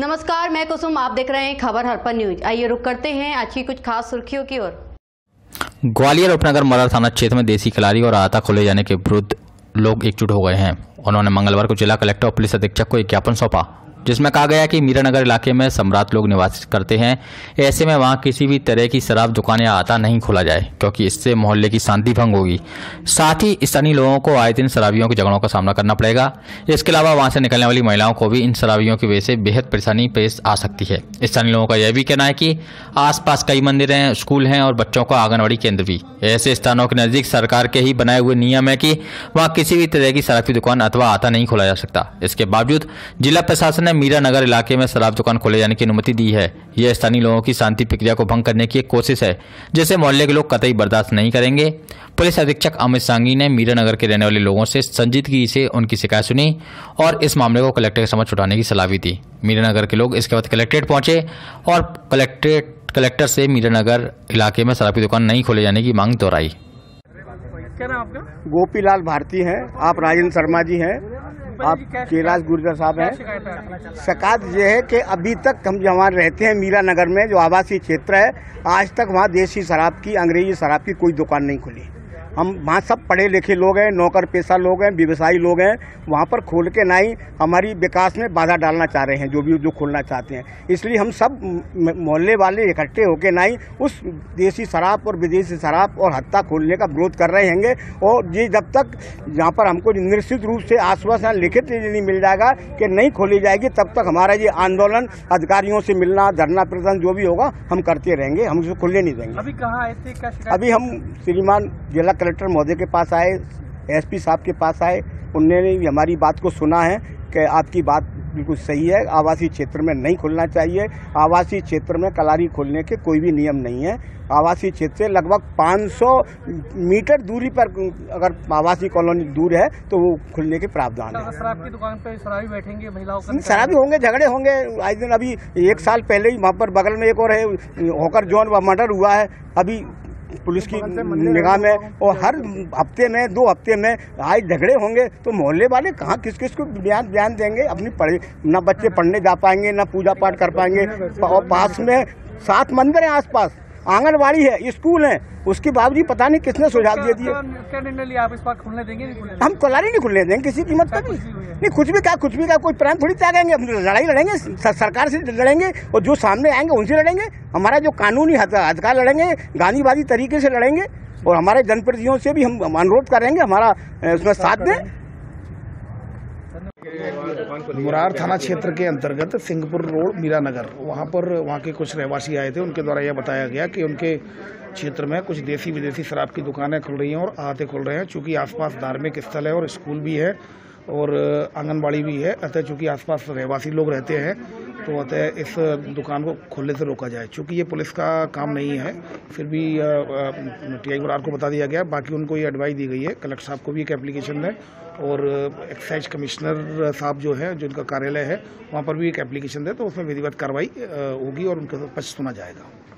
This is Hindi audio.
नमस्कार, मैं कुसुम, आप देख रहे हैं खबर हरपल न्यूज। आइए रुक करते हैं आज की कुछ खास सुर्खियों की ओर। ग्वालियर उपनगर मरर थाना क्षेत्र में देसी कलारी और अहाता खोले जाने के विरुद्ध लोग एकजुट हो गए हैं। उन्होंने मंगलवार को जिला कलेक्टर और पुलिस अधीक्षक को एक ज्ञापन सौंपा, जिसमें कहा गया कि मीरानगर इलाके में सम्राट लोग निवास करते हैं। ऐसे में वहां किसी भी तरह की शराब दुकानें अहाता नहीं खोला जाए, क्योंकि इससे मोहल्ले की शांति भंग होगी। साथ ही स्थानीय लोगों को आए दिन शराबियों के झगड़ों का सामना करना पड़ेगा। इसके अलावा वहां से निकलने वाली महिलाओं को भी इन शराबियों की वजह से बेहद परेशानी पेश आ सकती है। स्थानीय लोगों का यह भी कहना है कि आसपास कई मंदिर हैं, स्कूल हैं और बच्चों का आंगनबाड़ी केंद्र भी। ऐसे स्थानों के नजदीक सरकार के ही बनाए हुए नियम है कि वहां किसी भी तरह की शराब की दुकान अथवा अहाता नहीं खोला जा सकता। इसके बावजूद जिला प्रशासन मीरानगर इलाके में शराब दुकान खोले जाने की अनुमति दी है। यह स्थानीय लोगों की शांति प्रक्रिया को भंग करने की एक कोशिश है, जिसे मोहल्ले के लोग कतई बर्दाश्त नहीं करेंगे। पुलिस अधीक्षक अमित सांगी ने मीरानगर के रहने वाले लोगों से संजीदगी से उनकी शिकायत सुनी और इस मामले को कलेक्टर के समक्ष उठाने की सलाह भी दी। मीरानगर के लोग इसके बाद कलेक्ट्रेट पहुंचे और कलेक्टर से मीरानगर इलाके में शराब की दुकान नहीं खोले जाने की मांग दोहराई। गोपीलाल भारती है, आप राजेंद्र शर्मा जी है, आप राज गुर्जर साहब हैं। शिकायत ये है कि अभी तक हम जहाँ रहते हैं मीरानगर में, जो आवासीय क्षेत्र है, आज तक वहाँ देसी शराब की, अंग्रेजी शराब की कोई दुकान नहीं खुली। हम वहाँ सब पढ़े लिखे लोग हैं, नौकर पेशा लोग हैं, व्यवसायी लोग हैं, वहाँ पर खोल के ना ही हमारी विकास में बाधा डालना चाह रहे हैं जो भी जो खोलना चाहते हैं। इसलिए हम सब मोहल्ले वाले इकट्ठे होकर ना ही उस देसी शराब और विदेशी शराब और हत्ता खोलने का विरोध कर रहे होंगे। और ये जब तक यहाँ पर हमको निश्चित रूप से आश्वासन लिखित नहीं मिल जाएगा कि नहीं खोली जाएगी, तब तक हमारा ये आंदोलन, अधिकारियों से मिलना, धरना प्रदर्शन जो भी होगा हम करते रहेंगे। हम इसे खुलने नहीं देंगे। अभी कहाँ आए थे? अभी हम श्रीमान जिला कलेक्टर महोदय के पास आए, एसपी साहब के पास आए, उन्होंने हमारी बात को सुना है कि आपकी बात बिल्कुल सही है, आवासीय क्षेत्र में नहीं खुलना चाहिए। आवासीय क्षेत्र में कलारी खोलने के कोई भी नियम नहीं है। आवासीय क्षेत्र से लगभग 500 मीटर दूरी पर अगर आवासीय कॉलोनी दूर है तो वो खुलने के प्रावधान है। शराब की दुकान पे शराबी बैठेंगे, महिलाओं का शराबी होंगे, झगड़े होंगे आज दिन। अभी एक साल पहले ही वहाँ पर बगल में एक और है, होकर जोन मर्डर हुआ है, अभी पुलिस की निगाह में। और हर हफ्ते में, दो हफ्ते में आज झगड़े होंगे, तो मोहल्ले वाले कहाँ किस किस को ध्यान देंगे? अपनी ना बच्चे पढ़ने जा पाएंगे, ना पूजा पाठ कर पाएंगे। और पास में 7 मंदिर हैं, आसपास आंगनबाड़ी है, स्कूल है, उसके बावजूद पता नहीं किसने सुझाव दे दिए। क्या निर्णय लिया आप? इस बार खुलने देंगे? हम कलारी नहीं खुलने देंगे किसी कीमत पर भी। नहीं, कुछ भी का कोई प्लान थोड़ी त्यागेंगे। हम लड़ाई लड़ेंगे, सरकार से लड़ेंगे और जो सामने आएंगे उनसे लड़ेंगे। हमारा जो कानूनी अधिकार लड़ेंगे, गांधीवादी तरीके से लड़ेंगे। और हमारे जनप्रतिनिधियों से भी हम अनुरोध करेंगे, हमारा उसमें साथ दें। मुरार थाना क्षेत्र के अंतर्गत सिंहपुर रोड मीरानगर, वहाँ के कुछ रहवासी आए थे। उनके द्वारा यह बताया गया कि उनके क्षेत्र में कुछ देसी विदेशी शराब की दुकानें खुल रही हैं और अहाते खुल रहे हैं। चूँकि आसपास धार्मिक स्थल है और स्कूल भी है और आंगनबाड़ी भी है, अतः चूँकि आसपास रहवासी लोग रहते हैं तो अतः इस दुकान को खोलने से रोका जाए। चूँकि ये पुलिस का काम नहीं है, फिर भी टीआई मुरार को बता दिया गया। बाकी उनको ये एडवाइस दी गई है, कलेक्टर साहब को भी एक एप्लीकेशन है और एक्साइज कमिश्नर साहब जो है, जो उनका कार्यालय है, वहाँ पर भी एक एप्लीकेशन है, तो उसमें विधिवत कार्रवाई होगी और उनके पक्ष सुना जाएगा।